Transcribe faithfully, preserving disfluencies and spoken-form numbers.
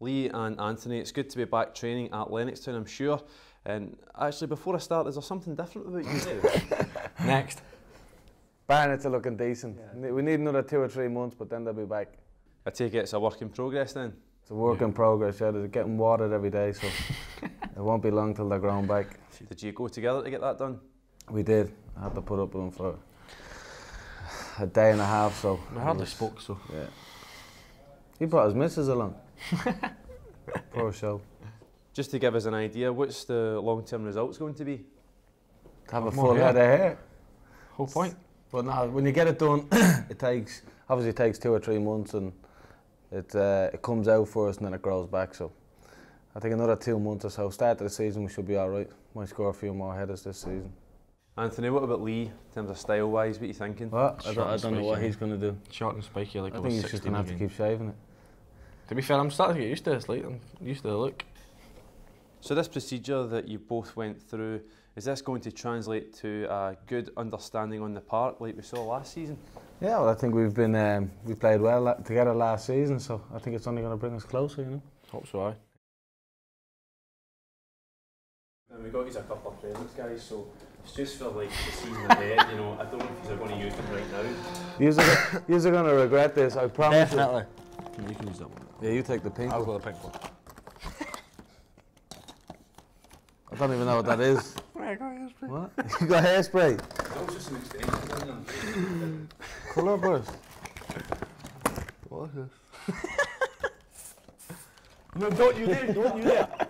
Lee and Anthony, it's good to be back training at Lennoxtown, I'm sure. And actually, before I start, is there something different about you today? Next. Bayonets are looking decent. Yeah. We need another two or three months, but then they'll be back. I take it it's a work in progress then? It's a work yeah. in progress, yeah. They're getting watered every day, so it won't be long till they're grown back. Did you go together to get that done? We did. I had to put up with them for a day and a half, so. I hardly spoke, so. Yeah. He brought his missus along. Poor show. Just to give us an idea, what's the long-term results going to be? To have a full head of hair. Whole point. But no, when you get it done, it takes obviously it takes two or three months, and it uh, it comes out for us, and then it grows back. So I think another two months or so. Start of the season, we should be all right. Might score a few more headers this season. Anthony, what about Lee in terms of style-wise? What are you thinking? What? I don't, I don't know what he's going to do. Short and spiky, like I think he's just going to have to keep shaving it. To be fair, I'm starting to get used to this, like, I'm used to the look. So this procedure that you both went through, is this going to translate to a good understanding on the park like we saw last season? Yeah, well, I think we've been, um, we played well together last season, so I think it's only going to bring us closer, you know? Hope so, aye. And we got these a couple of trainings, guys, so it's just for like the season ahead, you know, I don't know if you're going to use them right now. You're going to regret this, I promise. Definitely. You can use that one. Yeah, you take the pink I'll one. I'll go the pink one. I don't even know what that is. I got hairspray. What? You got hairspray? That was just an extension, wasn't it? Colour burst. What is this? No, don't you dare, don't you dare.